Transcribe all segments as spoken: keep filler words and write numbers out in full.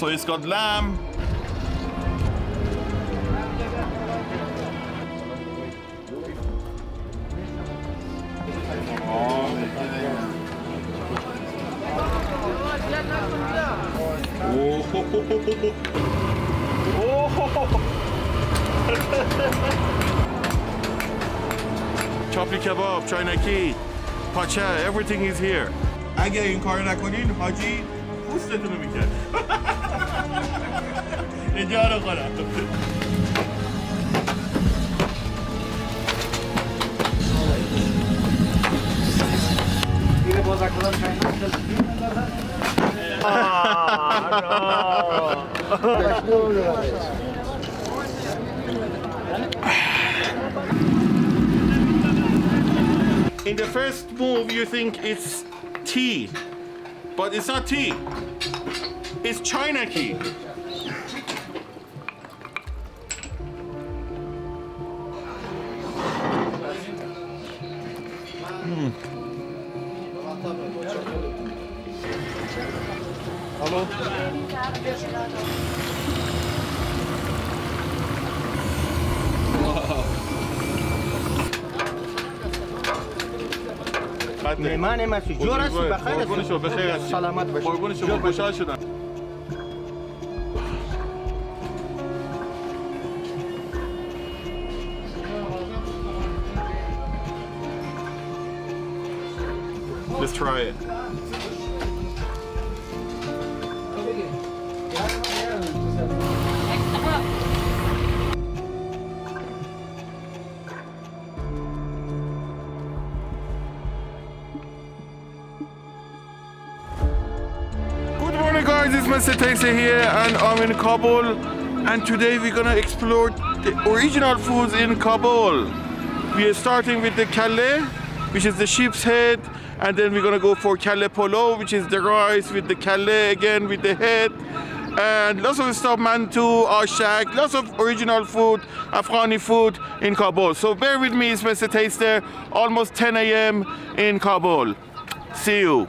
So it's got lamb. Oh, ho, ho, ho, ho, ho. Oh, ho, ho, ho. Chapli kebab, Chainaki, Pache, everything is here. اگه این کار نکنین حاجی پوستتونو میکرد. اینجا رو خورم. اینه باز اکنون شاید In the first move, you think it's tea, but it's not tea. It's Chainaki. Mm. Hello. مهمان ما سو جور است بخیر است سلامت باشید قربون شما خوشحال شدم Let's try it Guys, it's Mister Tasty here and I'm in Kabul and today we're gonna explore the original foods in Kabul. We are starting with the Kalle, which is the sheep's head, and then we're gonna go for Kalle Polo, which is the rice with the Kalle again with the head, and lots of stuff, Mantu, Ashak, lots of original food, Afghani food in Kabul. So bear with me, it's Mister Tasty, almost ten A M in Kabul. See you.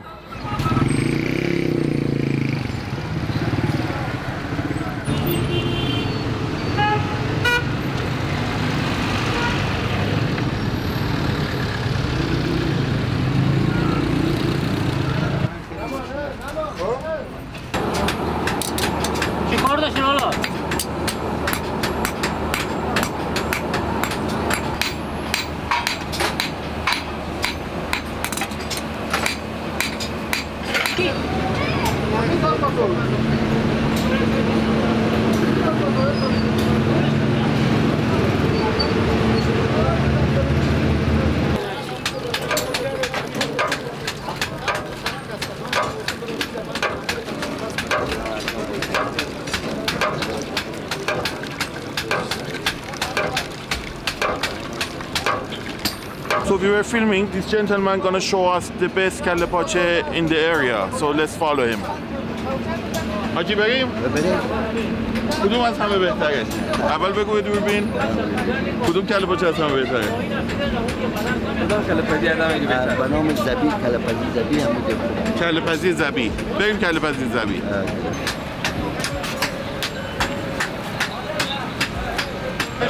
So we were filming, this gentleman gonna show us the best Kalle Pache in the area. So let's follow him. Haji begim? Kudum az hame behtar est. Awal begu be durbin. Kudum Kalle Pache az hame behtar est. Kudum Kalle Pache az hame behtar. Ba nam Zabi, Kalle Pache Zabi ham de. Kalle Pache Zabi. Begim Kalle Pache Zabi.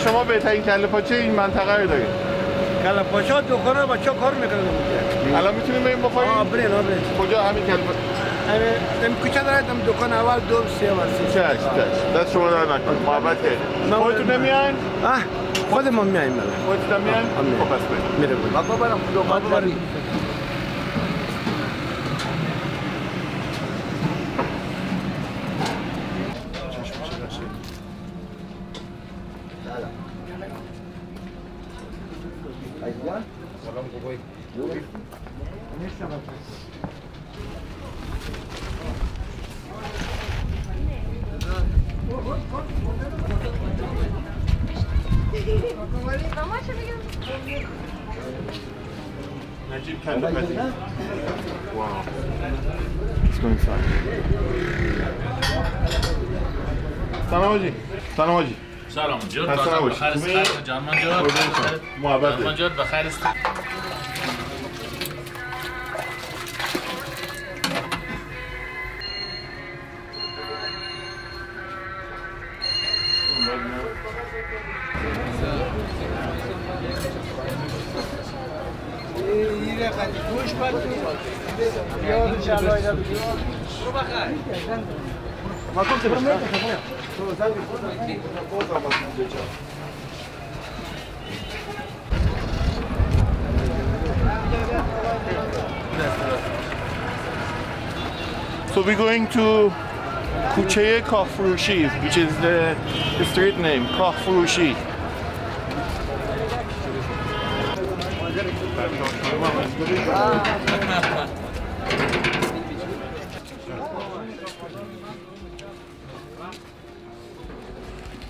شما بهترین کله پاچه این منطقه رو دارید. کله پاچه تو خونه بچا کار میکنه. الان میتونیم بریم بخوریم؟ آ بریم بریم. کجا همین کله همین کوچه داره دم دکان اول دو سه و سه. چش چش. دست شما در نکن. محبت کردید. خودتون نمیاین؟ آ خودمون میایم. خودتون میاین؟ خب پس بریم. میریم. بابا برام دکان بریم. Wow. Let's go inside. Salam Haji. Salam Haji. Salam. Jod. Salam Haji. Jaman Jod. Jaman Jod. Bakhair ist. So we're going to Kucha-ye Kah Furushi, which is the, the street name, Kah Furushi.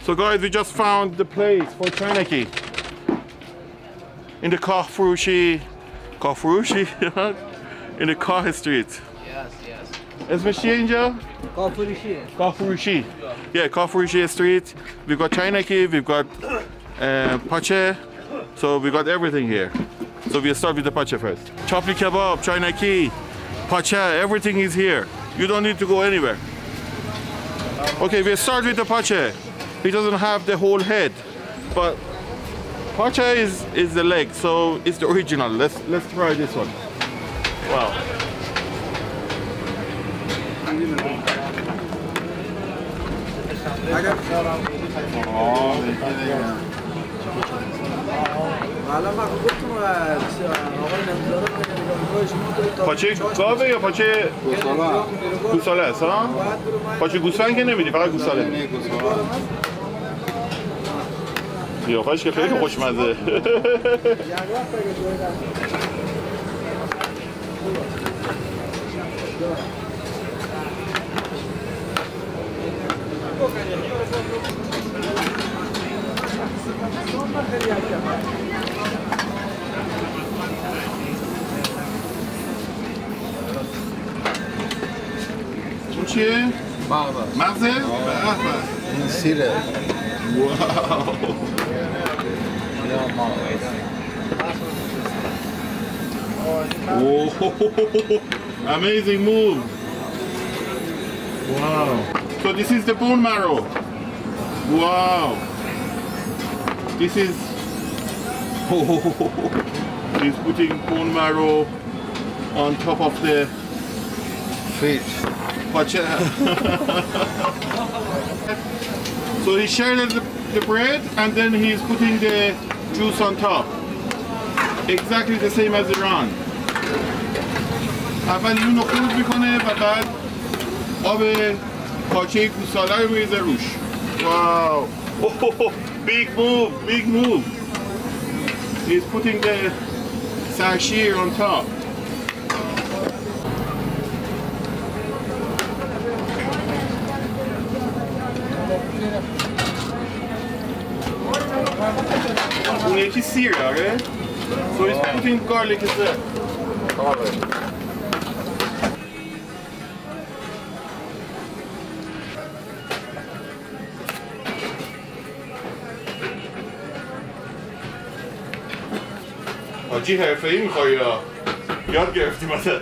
So guys, we just found the place for Chainaki in the Kah Furushi, Kah Furushi, in the Kah Street. Yes, yes. Is it Angel? Kah Furushi. Kah Furushi. Yeah, Kah Furushi Street. We've got Chainaki, we've got uh, Pache, so we got everything here. So we'll start with the Pache first. Chapli kebab, Chainaki, Pache, everything is here. You don't need to go anywhere. Okay, we'll start with the Pache. He doesn't have the whole head, but Pache is, is the leg, so it's the original. Let's, let's try this one. Wow. Pache gave یا Pache گوساله است ها؟ Pache گوسفند که نمیدی فقط گوساله. قیافش که خیلی خوشمزه. اون چیه؟ مغزه مغزه؟ این سیره واو Amazing move! Wow! So this is the bone marrow! Wow! This is... Oh, he's putting bone marrow on top of the... Fish. So he shredded the, the bread and then he's putting the juice on top. Exactly the same as Iran. اول یونو خورد میکنه و بعد آب پاچه گوساله رو میریزه روش. Wow! Oh, big move, big move. He's putting the sashir on top. اون یکی سیر داره. So he's putting garlic as well. Garlic. Haji حرفه‌ای می‌خوای یا یاد گرفتیم ازت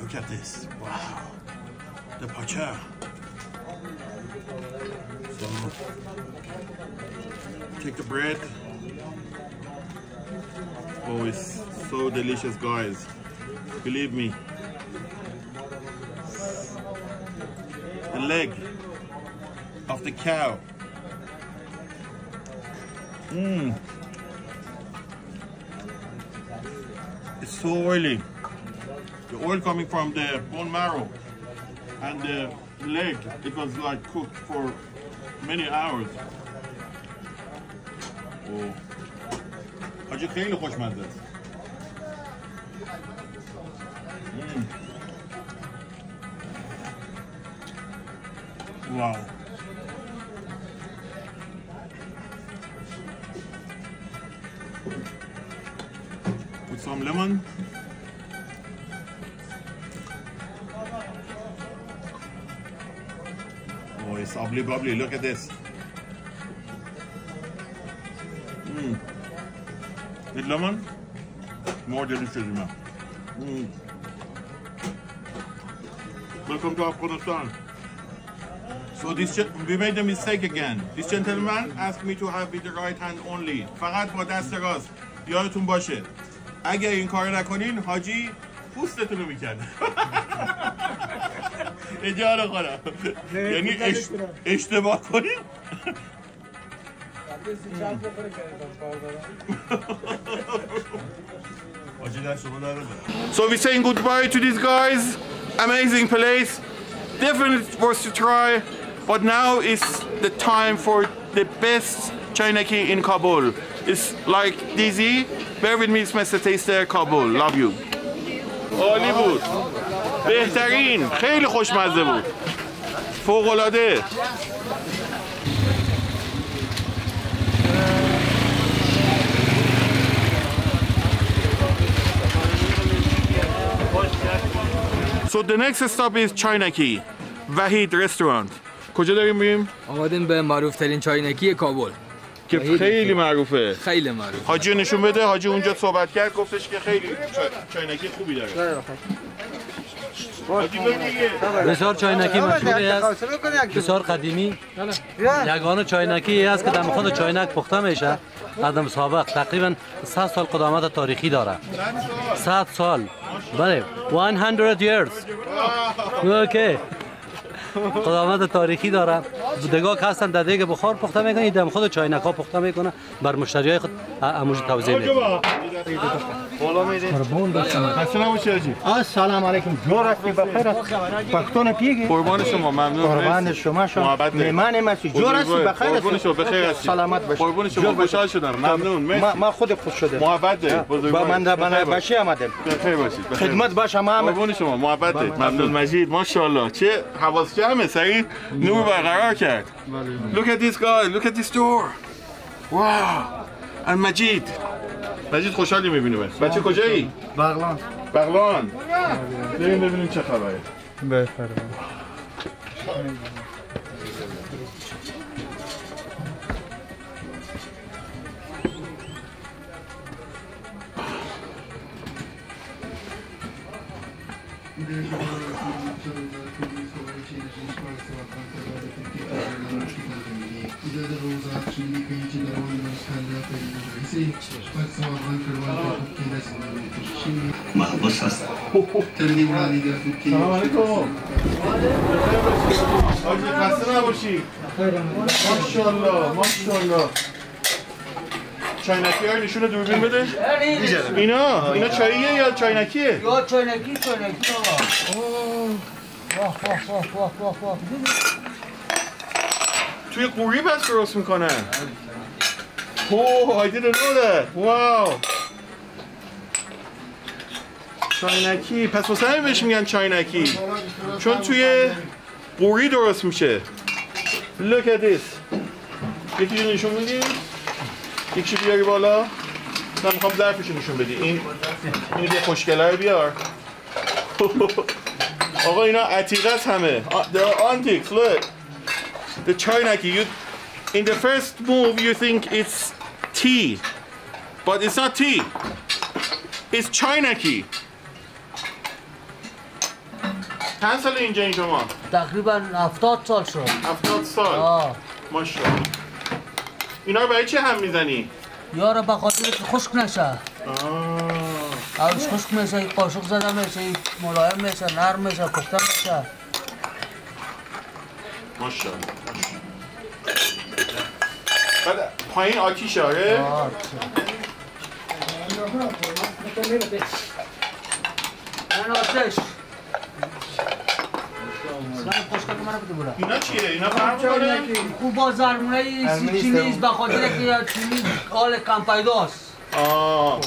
Look at this, wow, the pacha. So, take the bread. Oh, it's so delicious, guys. Believe me. The leg of the cow. Mmm. It's so oily. The oil coming from the bone marrow and the leg, it was like cooked for many hours. Oh. Haji kheli khoshmazza. Wow. With some lemon. It's obli bubbly. Look at this. Mm. With lemon, more delicious. Mm. Welcome to Afghanistan. So this, we made a mistake again. This gentleman asked me to have with the right hand only. فقط با دست راست. یادتون باشه. اگه این کار نکنین حاجی پوستتون رو میکنه. اجاره خدا. یعنی اشتباه کنین. So we're saying goodbye to these guys. Amazing place. Definitely worth to try. But now is the time for the best Chainaki in Kabul. It's like dizzy. Bear with me, it's my taster. Kabul. Love you. عالی بود. بهترین. خیلی خوشمزه بود. فوق‌العاده. So the next stop is Chainaki, Vahid Restaurant. کجا داریم می‌ریم؟ آمدیم به معروف‌ترین چاینکی کابل. که خیلی معروفه. خیلی معروف. حاجی نشون بده، حاجی اونجا صحبت کرد، گفتش که خیلی چاینکی خوبی داره. حاجی بگید. بسیار چاینکی مشهوره است. بسیار قدیمی. یگانه چاینکی است که دم خود چاینک پخته میشه. قدم سابق تقریبا صد سال قدامت تاریخی داره. صد سال. بله. صد years. اوکی. قدامت تاریخی داره. دگاک هستن در دیگ بخار پخته میکنه، دم خود چاینک ها پخته میکنه، بر مشتریای خود اموج توزیع میده. بالا میدید. قربون باشید. خسته نباشید آجی. السلام علیکم. جورتون بخیر است. پختون پیگی. قربان شما ممنون. قربان شما شما. مهمان ما هستید. جورتون بخیر است. قربون شما بخیر است. سلامت باشید. قربون شما خوشحال شدم. ممنون. مرسی. ما خود خوش شدم. محبت بزرگ. با من من باشی آمدم. بخیر باشید. خدمت باش شما. قربون شما محبت. ممنون مجید. ماشاءالله. چه حواس جمعه سعید. نور برقرار کرد. Look at this guy. Look at this door. Wow. And Majid. مجید خوشحالی می‌بینم. بچه کجایی؟ بغلان. بغلان. بریم ببینیم چه خبره. بهتره. محبوس هست سلام علیکم حاجی خسته نباشی ماشاءالله ماشاءالله چاینکی های نشون دوربین بده اینا اینا چاییه یا چاینکیه؟ یا چاینکی چاینکی آقا توی قوری بس درست میکنن Oh, I didn't know that. Wow. چاینکی. پس واسه همین بهش میگن چاینکی. چون توی قوری درست میشه. Look at this. یکی نشون بدی. یکی بیاری بالا. من میخوام ظرفش نشون بدی. این اینو بیا خوشگله رو بیار. آقا اینا عتیقه است همه. The antiques, look. The چاینکی. You in the first move you think it's tea, but it's not tea. It's Chainaki. چند سال اینجا این شما؟ تقریباً هفتاد سال شد. هفتاد سال. ماشاءالله. اینا رو برای چه هم میزنی؟ یارا به خاطر که خشک نشه. آه. اولش خشک میشه، قاشق زده میشه، ملایم میشه، نرم میشه، پخته میشه. ماشاءالله. بعد پایین آتیشه آره؟ من آتش اینا چیه؟ اینا فرم کنه؟ خوبا زرمونه چی نیست بخاطر که چیمی آل کم پیداست آه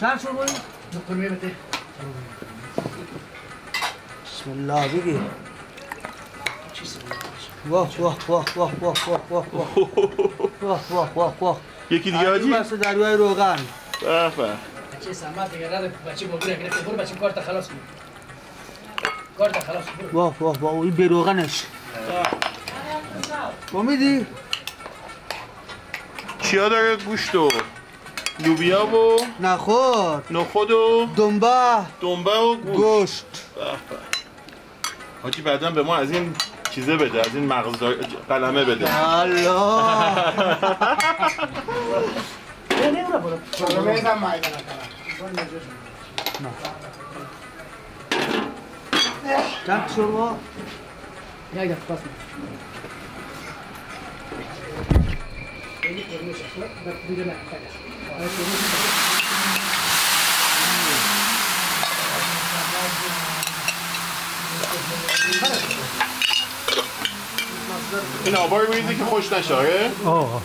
چند شد بایی؟ دکتر میبته بسم الله بگی واه واه واه واه واه واه واه واه واه واه واه یکی دیگه آجی؟ بسته دروهای روغن بخبه بچه سمت دیگه رده بچه بابوره گرفته برو بچه کارت خلاص کن کارت خلاص کن واه واه واه این به روغنش امیدی چیا داره گوشت و لوبیا و نخود نخود و دنبه دنبه و گوشت حاجی بعدا به ما از این چیزه بده از این مغز قلمه بده چند شما یک دفت این آبا رو بریزی که خوش نشه آره؟ آه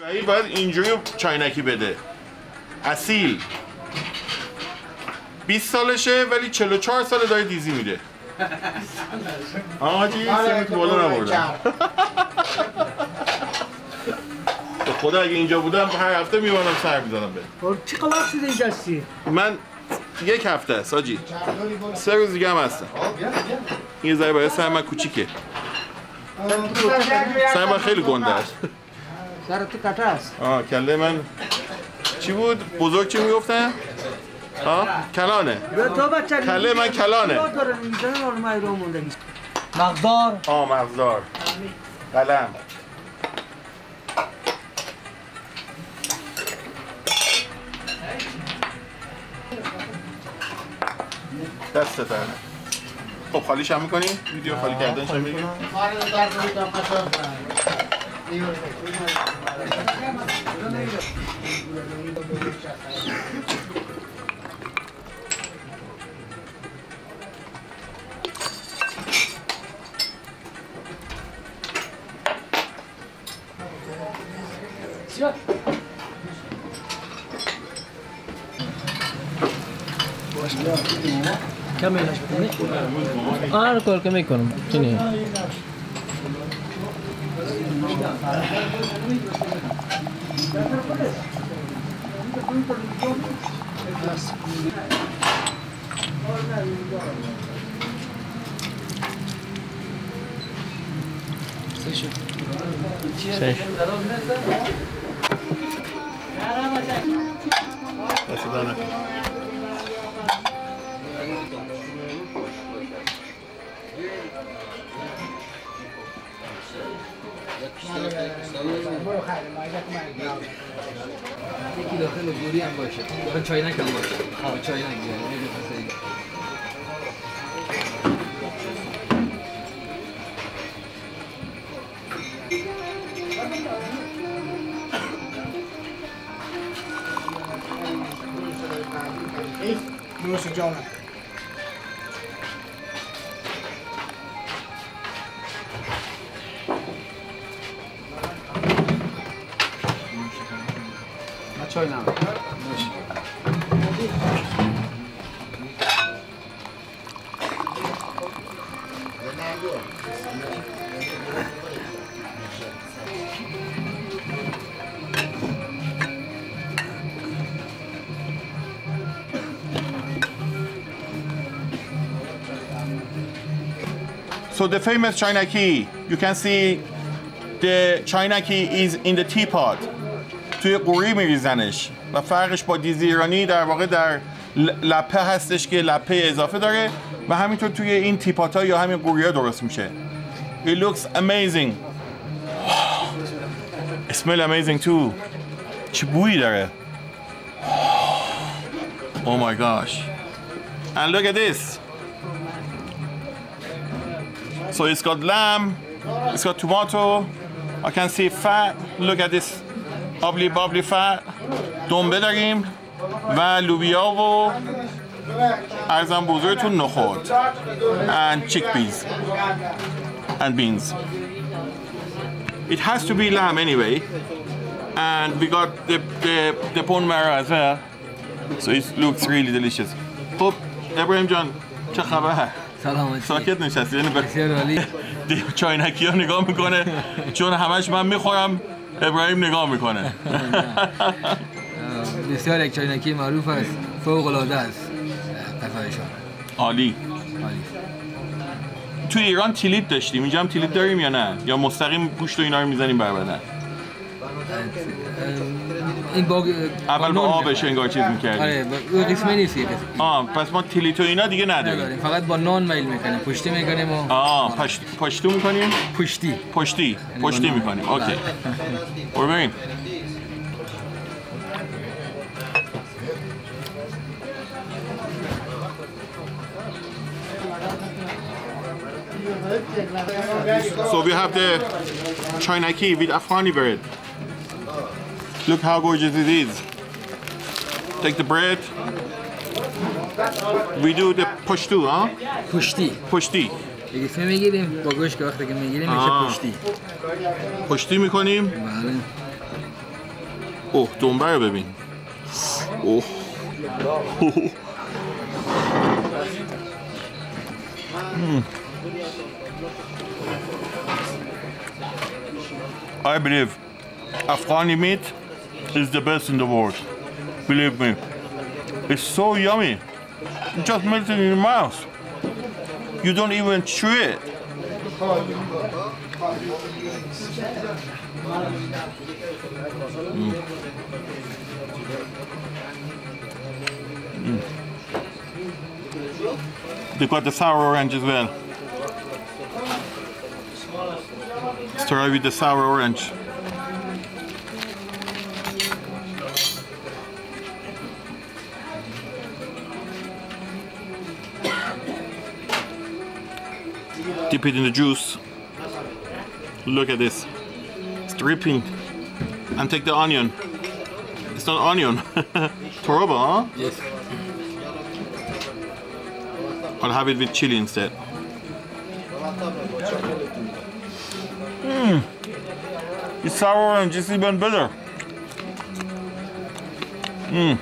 ولی باید اینجوری چاینکی بده اصیل بیست سالشه ولی چهل و چهار ساله داره دیزی میده آها چی سمت بالا نبردم به خدا اگه اینجا بودم هر هفته میوانم سر میزنم به چی قلاف شده اینجا هستی؟ من یک هفته است آجی سه روز دیگه هم هستم این ذره برای سر من کوچیکه سر من خیلی گنده است سر تو کتا است آه کله من چی بود؟ بزرگ چی میگفتن؟ آه کلانه کله من کلانه مغزار آه مغزار قلم دست تا خب خالیش هم میکنیم؟ ویدیو خالی کردنش هم میگیم؟ کمی نش بکنی؟ آر کار کمی کنم چی نیه؟ سه سه برو خیلی مایده که من یکی داخل گوری هم باشه داخل چاینک هم باشه آه چاینک ای نوش جانم چای نمید نوشی So the famous Chainaki, you can see the Chainaki is in the teapot. توی قوری میریزنش و فرقش با دیزی ایرانی در واقع در لپه هستش که لپه اضافه داره و همینطور توی این تیپات ها یا همین قوری ها درست میشه It looks amazing It smells amazing too چه بویی داره Oh my gosh And look at this So it's got lamb It's got tomato I can see fat Look at this آبلی بابلی فر دنبه داریم و لوبیا و ارزم بزرگتون نخود and chickpeas and beans It has to be lamb anyway and we got the, the, the bone marrow as well So it looks really delicious. Top Abraham John, چه خبر؟ سلام. ساکت نشستی. یعنی دیو چاینکی ها نگاه میکنه چون همش من میخورم ابراهیم نگاه میکنه. بسیار یک چاینکی معروف است. فوق العاده است. قفایشان. عالی. تو ایران تیلیت داشتیم. اینجا هم تیلیت داریم یا نه؟ یا مستقیم گوشت و اینا رو میزنیم بر بدن؟ این باگ اول با آبش انگار چیز می‌کردیم. آره، اون قسمه نیست. آ، پس ما تیلیت و اینا دیگه نداریم. فقط با نان میل می‌کنیم. پشتی می‌کنیم و آ، پشت پشتو می‌کنیم. پشتی. پشتی. پشتی می‌کنیم. اوکی. بریم. So we have the Chainaki with Afghani bread. Look how gorgeous it is. Take the bread. We do the pushtu, huh? Pushti. Pushti. Ah. Pushti میکنیم. Oh, دنبه رو ببین. Oh. Mm. I believe Afghani meat is the best in the world. Believe me. It's so yummy. It just melts in your mouth. You don't even chew it. Mm. Mm. They got the sour orange as well. Let's try with the sour orange. Dip it in the juice. Look at this. It's dripping. And take the onion. It's not onion. Toroba, huh? Yes. I'll have it with chili instead. Mm. It's sour orange, it's even better. Mm.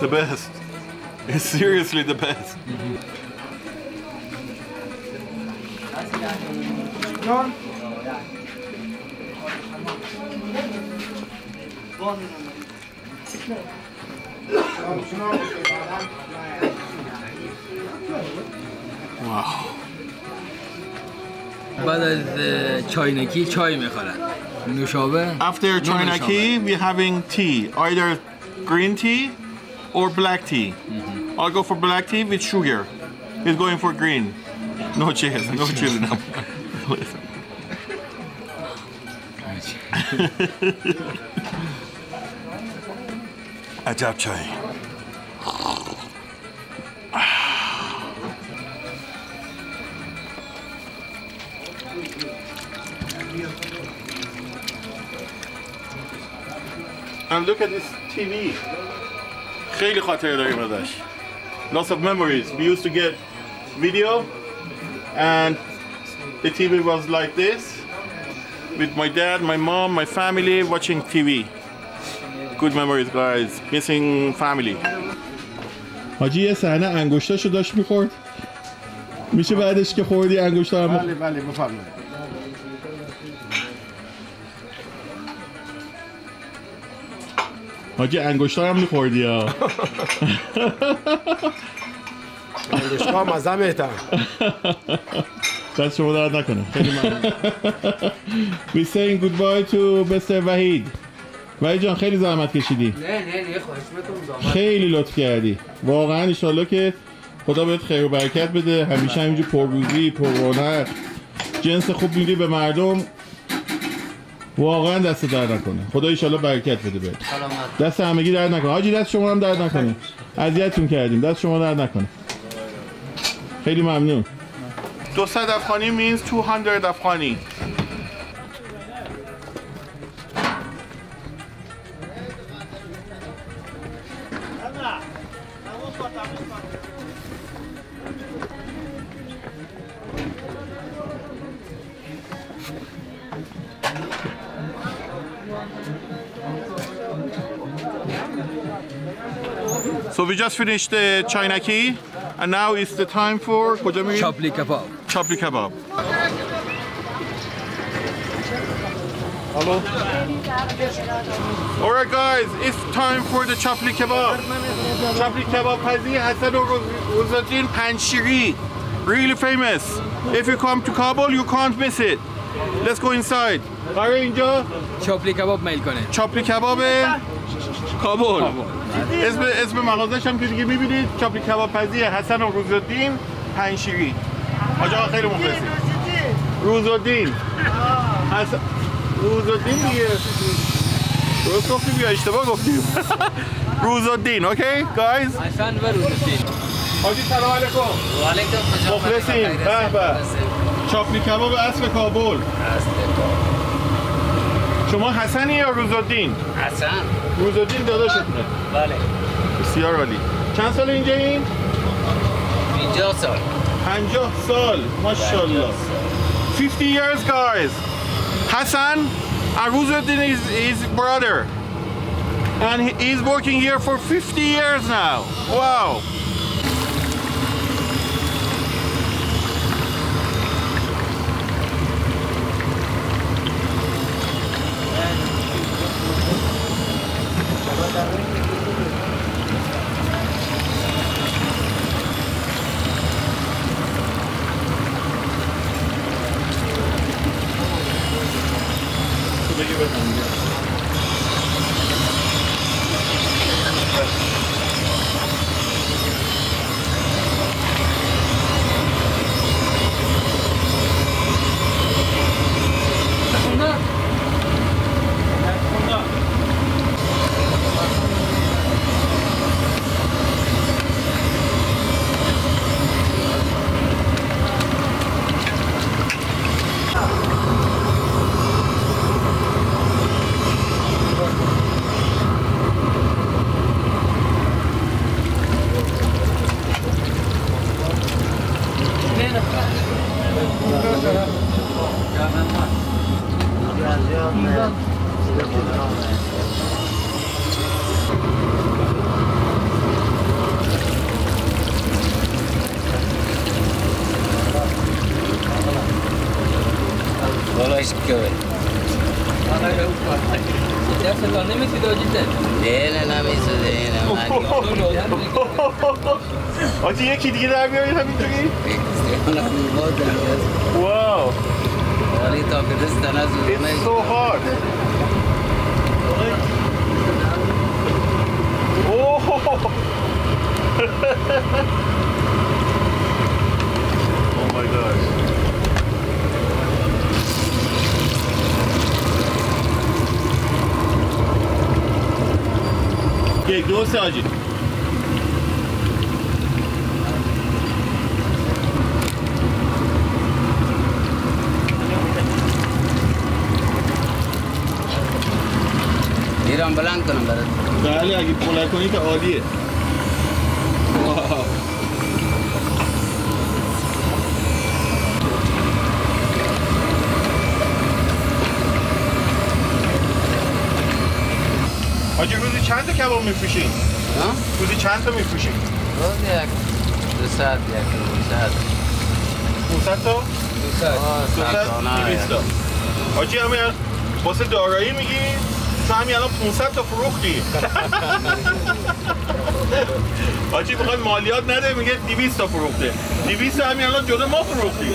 The best. It's seriously the best. Mm-hmm. Wow. After Chainaki, we're having tea, either green tea or black tea. Mm-hmm. I'll go for black tea with sugar. He's going for green. No chairs, no children. Ajab chai. And look at this T V. خیلی خاطره داریم ازش. Lots of memories. We used to get video. And the T V was like this, with my dad, my mom, my family, watching T V. Good memories, guys. Missing family. حاجی یه صحنه انگشتاشو داشت می‌خورد. میشه بعدش که خوردی انگشتا رو بله بله بفهمید. حاجی انگشتا هم می‌خوردی ها. انگشت‌ها مزه بهتر. That's what I'm not gonna. We're saying goodbye to Mister Vahid. Vahid John, خیلی زحمت کشیدی. نه نه نه خواهش می‌کنم. خیلی لطف کردی. واقعاً انشالله که خدا بهت خیر و برکت بده. همیشه همینجور پرروزی، پررونق، جنس خوب میدی به مردم. واقعاً دست درد نکنه. خدا انشالله برکت بده بهت. دست همگی درد نکنه. حاجی دست شما هم درد نکنه. اذیتتون کردیم. دست شما درد نکنه. خیلی ممنون. two hundred Afghani means two hundred Afghani. So we just finished the Chainaki, and now it's the time for Chapli kebab. Chapli kebab. Hello. All right, guys, it's time for the Chapli kebab. Chapli kebab pazi Hassan and Ruzuddin Panjshiri. Really famous. If you come to Kabul, you can't miss it. Let's go inside. Are you inja? Chapli kebab mail kone. Chapli kebab Kabul. اسم اسم مغازه‌ش هم که دیگه می‌بینید چاپلی کباب پزی حسن و روزالدین پنجشیری. آقا خیلی مخلصیم. روزالدین. حسن روزالدین دیگه. درست گفتی بیا اشتباه گفتیم. روزالدین، اوکی؟ گایز. حسن و روزالدین. آقا سلام علیکم. و علیکم السلام. مخلصیم. به به. چاپلی کباب اصل کابل. شما حسنی یا روزالدین؟ حسن. روزالدین داداشتونه. بله. بسیار عالی. چند سال اینجا این؟ پنجاه سال. پنجاه سال. ماشاءالله. fifty years guys. Hassan and Ruzuddin is his brother. And he is working here for fifty years now. Wow. آجی یکی دیگه در بیارید همینجوری؟ واو It's so hard Oh Oh my gosh یک دوسته آجی ایران بلند کنم برد بله اگه پولای کنی که عالیه آجی روزی چند تا کباب میفروشین؟ روزی چند تا میفروشین؟ روزی یک دو ساعت یک دو ساعت دو ساعت تا؟ دو ساعت دو ساعت دویست تا آجی همین واسه دارایی میگی تو همین الان پانصد تا فروختی آجی میخواد مالیات نده میگه دویست تا فروخته دویست تا همین الان جلوی ما فروختی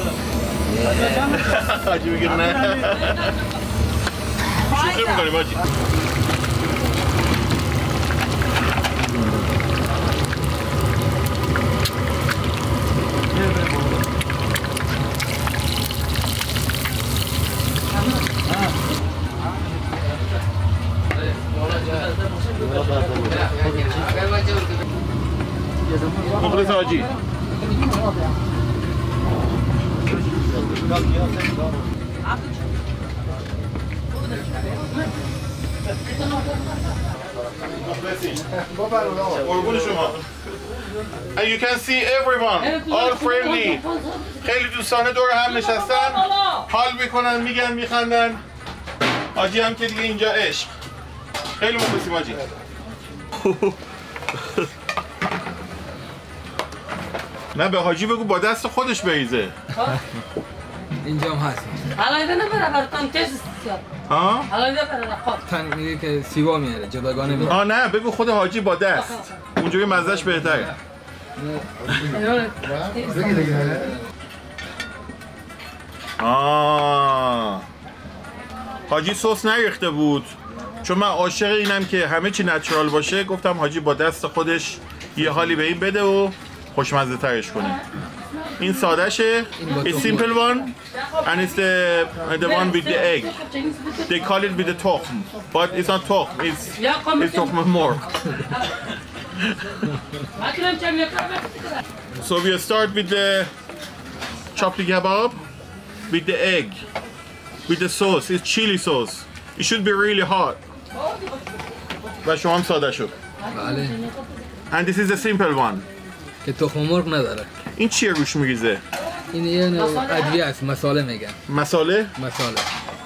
آجی میگه نه شوخی میکنیم آجی مخلص آجی And you can see everyone all friendly خیلی دوستانه دور هم نشستن حال میکنن میگن میخندن. آجی هم که دیگه اینجا عشق. خیلی مخلصیم آجی. نه به حاجی بگو با دست خودش بریزه. اینجا هم هست. حالا اینجا نبره براتون تیز سیاد. ها؟ حالا اینجا براتون خود. تن میگه که سیوا میاره جداگانه میاره. آه نه بگو خود حاجی با دست. اونجوری مزهش بهتره. آه حاجی سس نریخته بود چون من عاشق اینم که همه چی نچرال باشه گفتم حاجی با دست خودش یه حالی به این بده و خوشمزه ترش کنه این ساده شه It's simple one and it's the, the one with the egg they call it with the tokhn but it's not tokhn it's, it's tokhn more So we start with the chapli kebab with the egg, with the sauce. It's chili sauce. It should be really hot. That's what I'm saying. And this is a simple one. It doesn't have meat. This is what you eat. This is masala. Masala? Masala.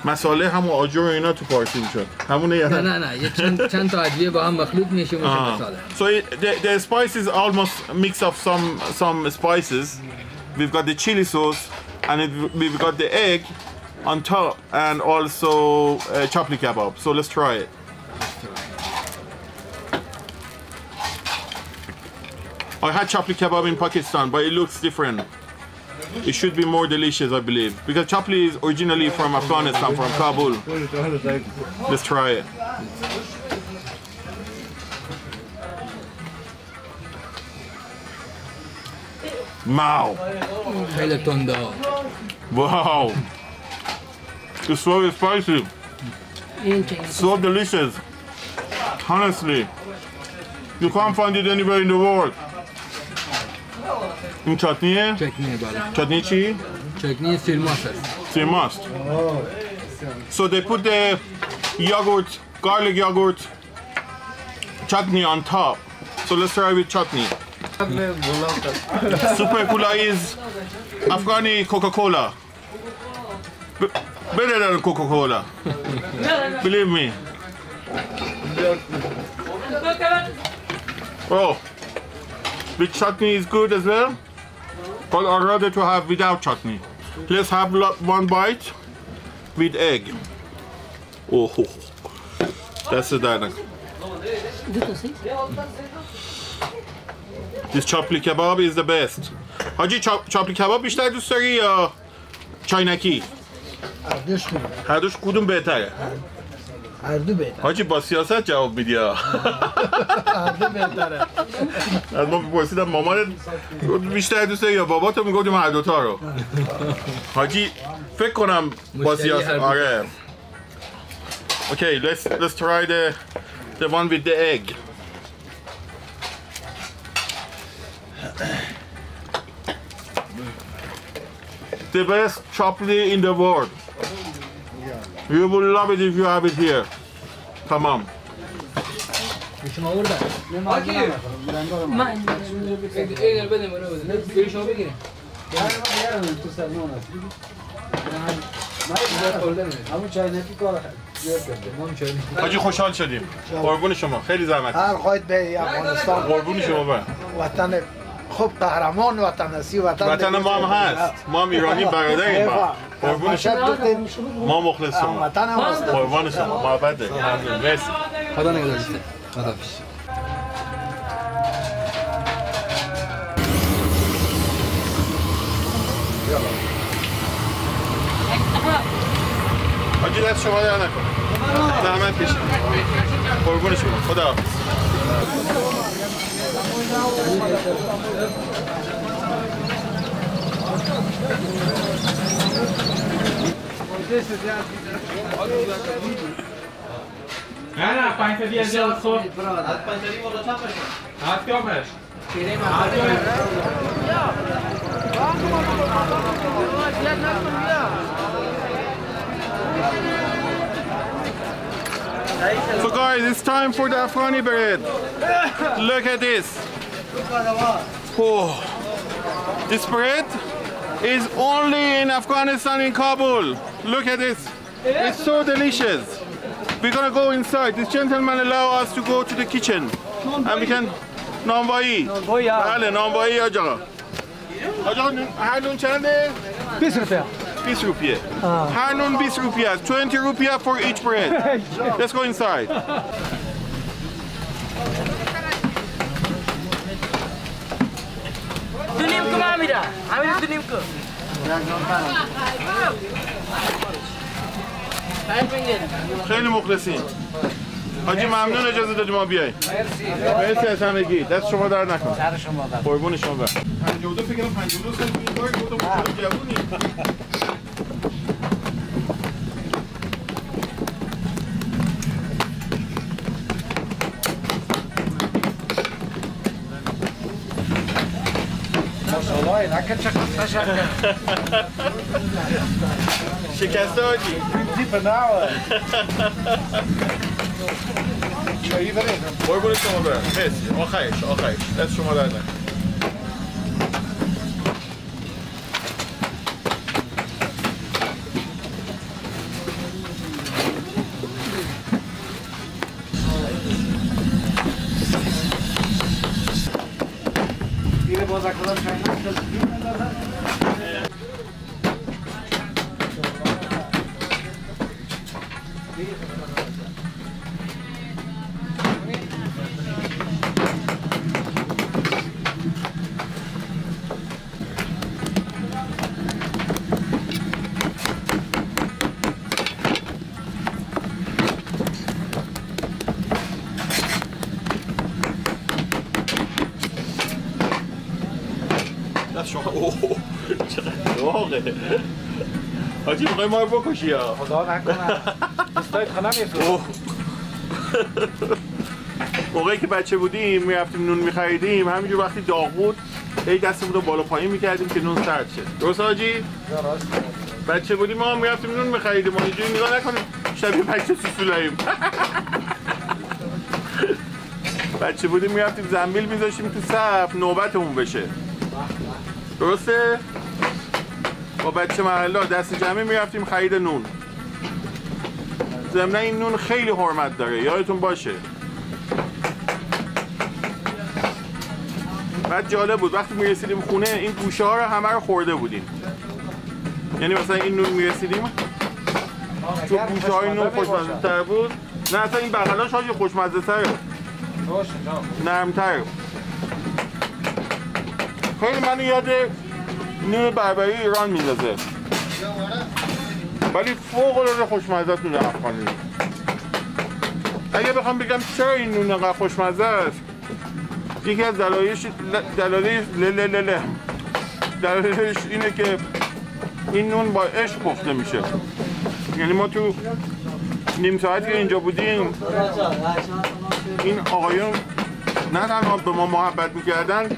مساله همون آجر و اینا تو پارسی میشد همونه یا نه نه نه چند چند تا ادویه با هم مخلوط میشه میشه مساله So the the spices almost mix of some some spices we've got the chili sauce and it, we've got the egg on top and also uh, chapli kebab so let's try it I had chapli kebab in Pakistan but it looks different It should be more delicious, I believe, because chapli is originally from Afghanistan, from Kabul. Let's try it. Wow! Wow! It's so spicy. So delicious. Honestly, you can't find it anywhere in the world. این چاتنیه؟ چاتنیه بله. چاتنی چی؟ چاتنی سیرماست. سیرماست. So they put the yogurt, garlic yogurt, chutney on top. So let's try with chutney. Super cola is Afghani Coca-Cola. Better than Coca-Cola. Believe me. Oh. With chutney is good as well, but I'd rather to have without chutney. Let's have one bite with egg. Oh, that's the diner. This chapli kebab is the best. Haji, chapli kebab بیشتر دوست داری یا چاینکی؟ هر دوش کدوم بهتره؟ هر دو بهتره حاجی با سیاست جواب میدی ها هر دو بهتره از ما پرسیدم مامانت بیشتر دوست یا باباتو میگفتیم هر دوتا رو حاجی فکر کنم با سیاست آره Okay let's let's try the the one with the egg The best chapli in the world You will love it if you have it here. Come on. حاجی خوشحال شدیم. قربون شما. خیلی زحمت. هر خواهید به افغانستان. قربون شما به. وطن خوب قهرمان وطن سی وطن. وطن ما هم هست. ما هم ایرانی برادریم. قربون شما ما مخلصیم قربان شما محبت مرسی خدا نگهدارت خدا پیش حاجی دست شما در نکنه زحمت پیش قربون شما خدا نه نه پنجتری از جلد صبح از پنجتری مورد چپ بشن هفت کام بشن هفت کام بشن So guys, it's time for the Afghani bread Look at this Oh, This bread is only in Afghanistan, in Kabul. Look at this. It's so delicious. We're gonna go inside. This gentleman allow us to go to the kitchen. And we can... Nonboi. Nonboi, Ajaga. Ajaga, Hanun Chande? twenty rupiah. twenty rupiah. Hanun twenty rupiah. twenty rupiah for each bread. Let's go inside. Dunimku Mamida. I'm in Dunimku. خیلی مخلصین. حاجی ممنون اجازه دادی ما بیاییم. مرسی از همگی. دست شما در نکن. سر شما در. قربون شما برم. پنجاه و دو فکر کنم پنجاه و دو سال پیش بود. گفتم چه جوونی. ماشاءالله لکه چه خسته شده. شکسته حاجی. دیپ ناوه. قربون شما برم. مرسی. آخیش آخیش. دست شما در نکن. حاجی میخوای ما رو بکشی یا؟ خدا نکنم دوستایت خانم یه موقعی که بچه بودیم میرفتیم نون میخریدیم همینجور وقتی داغ بود هی دستمون رو بالا پایین میکردیم که نون سرد شد. درست حاجی؟ درست. بچه بودیم ما میرفتیم نون میخریدیم ما اینجوری نگاه نکنیم شبیه بچه سوسولاییم. بچه بودیم میرفتیم زنبیل میذاشیم تو صف نوبتمون بشه. درسته؟ با بچه محله دست جمعی میرفتیم خرید نون. ضمن این نون خیلی حرمت داره یادتون باشه. بعد جالب بود وقتی میرسیدیم خونه این گوشه ها رو همه رو خورده بودیم. یعنی مثلا این نون میرسیدیم چون گوشه های نون خوشمزه تر بود. نه اصلا این بغلاش هاش خوشمزه تره نرم تره. خیلی منو یاد نون بربری ایران میندازه ولی فوق العاده خوشمزه نون افغانی. اگه بخوام بگم چرا این نون انقدر خوشمزه است یکی از دلایلش دلایلش لللله دلایلش اینه که این نون با عشق پخته میشه. یعنی ما تو نیم ساعتی که اینجا بودیم این آقایون نه تنها به ما محبت میکردن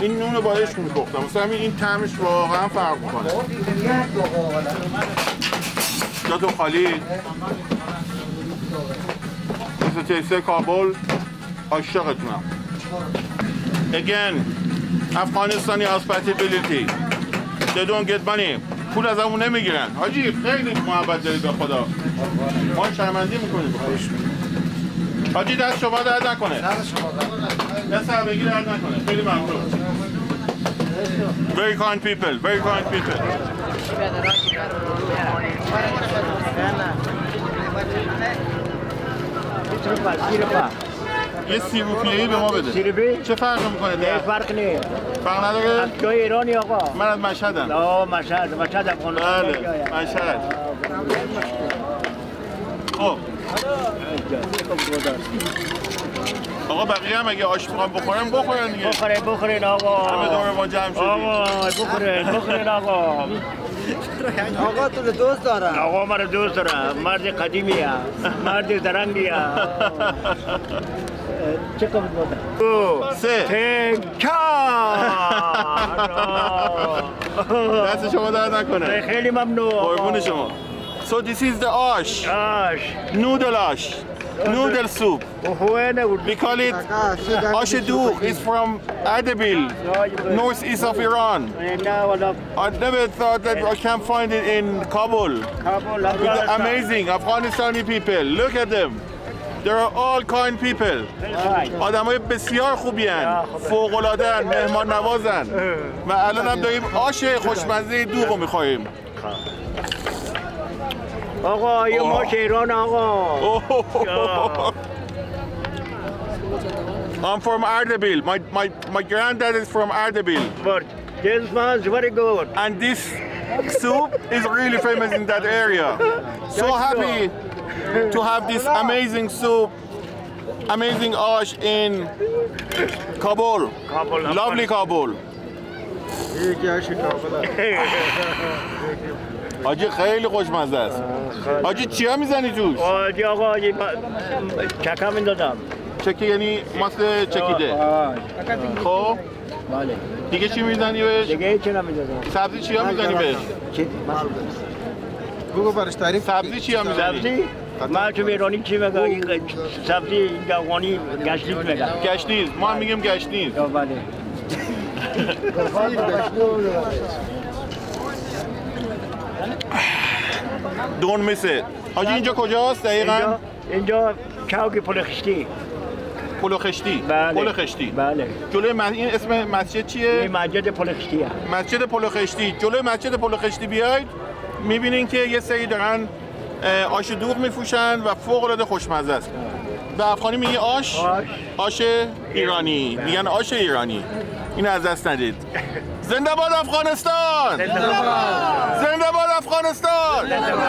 این نون رو با عشق می‌پختم مثلا این طعمش واقعا فرق می‌کنه. جاتون خالی مثل تیسته کابل عاشقتونم. Again Afghanistani hospitality they don't get money پول از همون نمیگیرن. حاجی خیلی محبت دارید به خدا ما شرمندی می‌کنیم. حاجی دست شما درد نکنه. دست همگی درد نکنه. خیلی ممنون. Very kind people, very kind people. یه سی روپیه‌ای به ما بده. سی روپیه؟ چه فرق میکنه؟ نه فرق نیست. فرق نداره؟ از کجای ایرانی آقا؟ من از مشهدم. آه مشهد، مشهد افغانستان. بله، مشهد. خب. آقا بقیه هم اگه آش میخوام بخورم بخورن دیگه. بخوره بخورین آقا. همه دور ما جمع شدیم. آقا بخورین بخورین آقا. آقا تو رو دوست دارم. آقا من رو دوست دارم. مرد قدیمیه. مرد درنگیه. چه کم بوده؟ دو سه تنکا. دست شما درد نکنه. خیلی ممنون. قربون شما. So this is the ash. Ash. Noodle ash. noodle soup. We call it Ash-e Doogh. It's from Ardabil, northeast of Iran. I never thought that I can find it in Kabul. Amazing Afghanistani people. Look at them. They are all kind people. آدمای بسیار خوبی هستند. فوق‌العاده هستند. مهمان نوازند. ما الان هم داریم آش خوشمزه دوغ رو می‌خوایم. آقا یه ماش ایران آقا. I'm from Ardabil. My my my granddad is from Ardabil. But this one's very good. And this soup is really famous in that area. So happy to have this amazing soup, amazing ash in Kabul. Kabul, lovely Kabul. آجی خیلی خوشمزه است. آجی چیا میزنی توش؟ آجی آقا آجی چکه میندازم. چکی یعنی مثل چکیده. خب. بله. دیگه چی میزنی بهش؟ دیگه چی نمیزنم. سبزی چیا میزنی بهش؟ بگو برش تعریف. سبزی چیا میزنی؟ سبزی؟ ما تو ایرانی چی میگن؟ سبزی افغانی گشنیز میگن. گشنیز. ما میگیم گشنیز. بله. Don't miss it. Haji, اینجا کجاست دقیقاً؟ اینجا چاوکی پلوخشتی. پلوخشتی. پلوخشتی. بله. جلوی این اسم مسجد چیه؟ این مسجد پلوخشتیه. مسجد پلوخشتی. جلوی مسجد پلوخشتی بیاید می‌بینین که یه سری دارن آش دوغ می‌فروشن و فوق‌العاده خوشمزه است. به افغانی میگه آش، آش ایرانی. میگن آش ایرانی. این از دست ندید. زندباد افغانستان! زندباد! زندباد افغانستان! زندباد!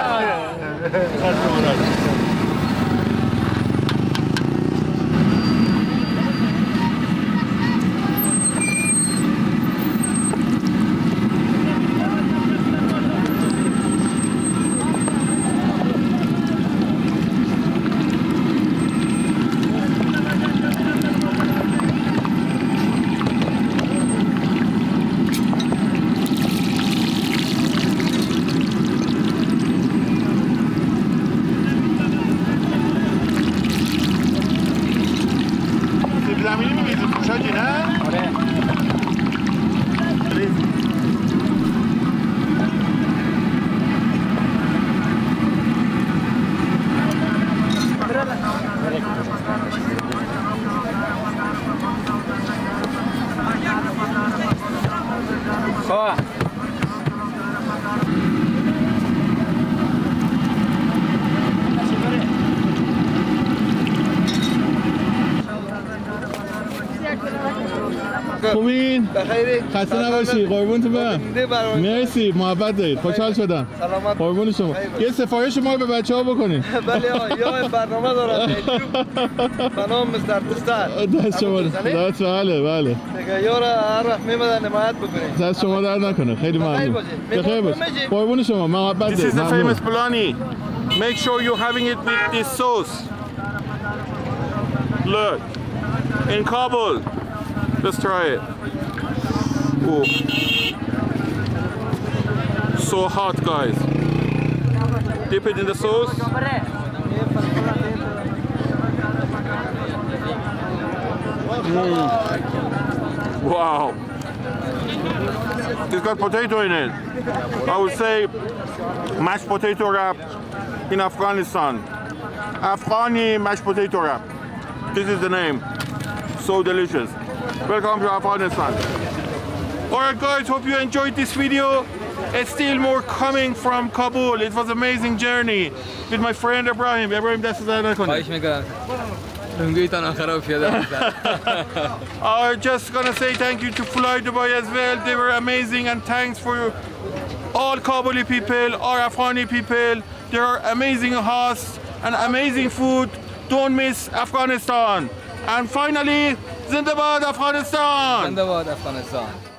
خوبین؟ بخیرید. خسته نباشی. قربونتون برم. مرسی. محبت دارید. خوشحال شدم. سلامت. قربون شما. یه سفارش ما به بچه‌ها بکنید. بله آ یا برنامه دارم. سلام مستر دوستان. دست شما دست بله بله. دیگه یارا هر وقت میمدن حمایت بکنید. دست شما درد نکنه. خیلی ممنون. بخیر باش. قربون شما. محبت دارید. This is the famous Balani. Make sure you're having it with this sauce. Look. In Kabul. Let's try it. Ooh. So hot, guys. Dip it in the sauce. Mm. Wow. It's got potato in it. I would say mashed potato wrap in Afghanistan. Afghani mashed potato wrap. This is the name. So delicious. Welcome to Afghanistan. Alright guys, hope you enjoyed this video. It's still more coming from Kabul. It was an amazing journey with my friend Ibrahim. Ibrahim, that's what I can. I'm just gonna say thank you to Fly Dubai as well. They were amazing, and thanks for all Kabuli people, all Afghani people. There are amazing hosts and amazing food. Don't miss Afghanistan. And finally, Zindabad Afghanistan! Zindabad Afghanistan!